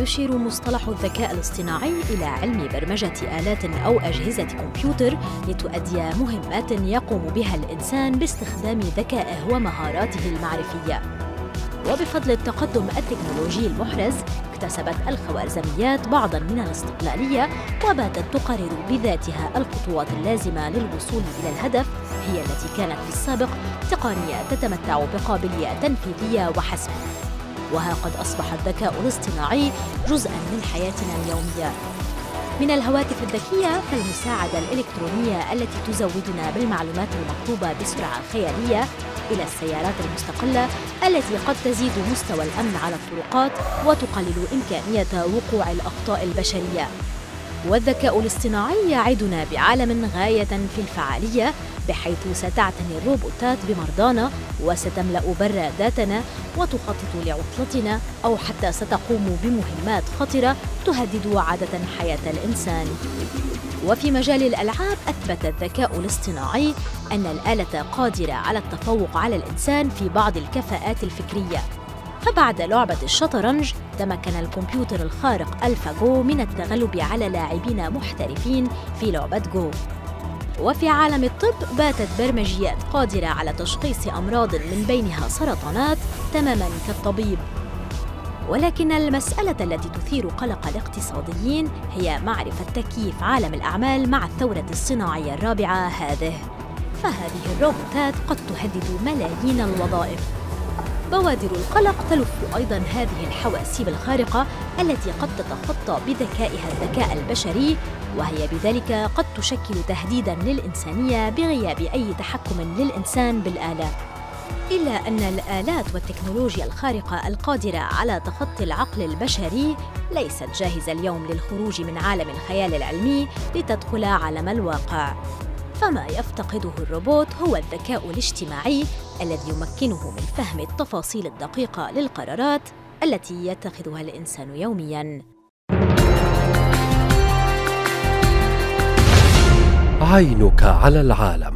يشير مصطلح الذكاء الاصطناعي إلى علم برمجة آلات أو أجهزة كمبيوتر لتؤدي مهمات يقوم بها الإنسان باستخدام ذكائه ومهاراته المعرفية. وبفضل التقدم التكنولوجي المحرز اكتسبت الخوارزميات بعضاً من الاستقلالية، وباتت تقرر بذاتها الخطوات اللازمة للوصول إلى الهدف، هي التي كانت في السابق تقنية تتمتع بقابلية تنفيذية وحسب. وها قد أصبح الذكاء الاصطناعي جزءاً من حياتنا اليومية، من الهواتف الذكية فالمساعدة الإلكترونية التي تزودنا بالمعلومات المطلوبة بسرعة خيالية، إلى السيارات المستقلة التي قد تزيد مستوى الأمن على الطرقات وتقلل إمكانية وقوع الأخطاء البشرية. والذكاء الاصطناعي يعدنا بعالم غاية في الفعالية، بحيث ستعتني الروبوتات بمرضانا وستملأ براداتنا وتخطط لعطلتنا، أو حتى ستقوم بمهمات خطرة تهدد عادة حياة الإنسان. وفي مجال الألعاب أثبت الذكاء الاصطناعي أن الآلة قادرة على التفوق على الإنسان في بعض الكفاءات الفكرية، فبعد لعبة الشطرنج تمكن الكمبيوتر الخارق AlphaGo من التغلب على لاعبين محترفين في لعبة جو. وفي عالم الطب باتت برمجيات قادرة على تشخيص أمراض من بينها سرطانات تماماً كالطبيب. ولكن المسألة التي تثير قلق الاقتصاديين هي معرفة تكييف عالم الأعمال مع الثورة الصناعية الرابعة هذه، فهذه الروبوتات قد تهدد ملايين الوظائف. بوادر القلق تلف أيضاً هذه الحواسيب الخارقة التي قد تتخطى بذكائها الذكاء البشري، وهي بذلك قد تشكل تهديداً للإنسانية بغياب أي تحكم للإنسان بالآلة. إلا أن الآلات والتكنولوجيا الخارقة القادرة على تخطي العقل البشري ليست جاهزة اليوم للخروج من عالم الخيال العلمي لتدخل عالم الواقع. فما يفتقده الروبوت هو الذكاء الاجتماعي الذي يمكنه من فهم التفاصيل الدقيقة للقرارات التي يتخذها الإنسان يومياً. عينك على العالم.